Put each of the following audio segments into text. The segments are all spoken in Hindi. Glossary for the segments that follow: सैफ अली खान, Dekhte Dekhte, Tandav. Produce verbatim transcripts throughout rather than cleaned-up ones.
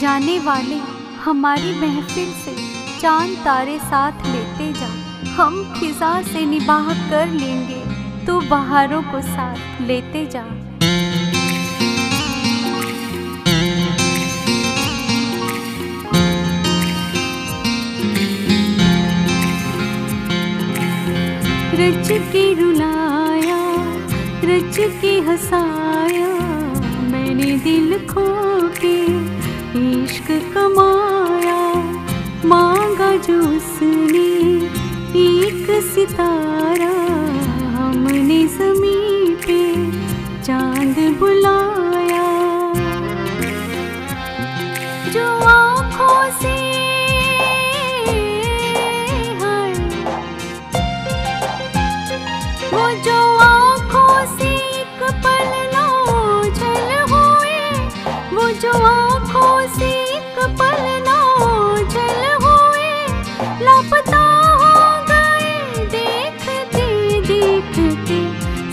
जाने वाले हमारी महफिल से चांद तारे साथ लेते जा। हम खिजा से निबाह कर लेंगे तो बहारों को साथ लेते जा। रच के रुलाया, रच के हंसाया, मैंने दिल खो के इश्क कमाया। मांगा जो उसने एक सितारा, हमने ज़मीन पे चांद बुलाया। जो आँखों से जो आँखों से एक पल ना ओझल हुए, लापता हो गए देखते देखते।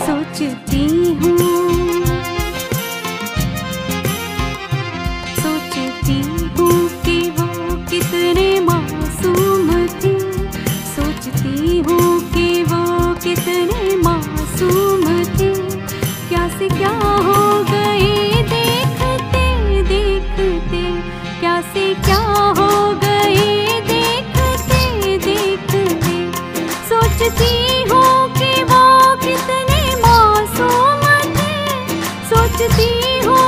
सोचती हूँ सोचती हूँ कि वो कितने मासूम थे। सोचती हूँ कि वो कितने मासूम थे। क्या से क्या हो गए क्या हो गए देखते देखते। सोचती हूँ कि वो कितने मासूम थे। सोचती हूँ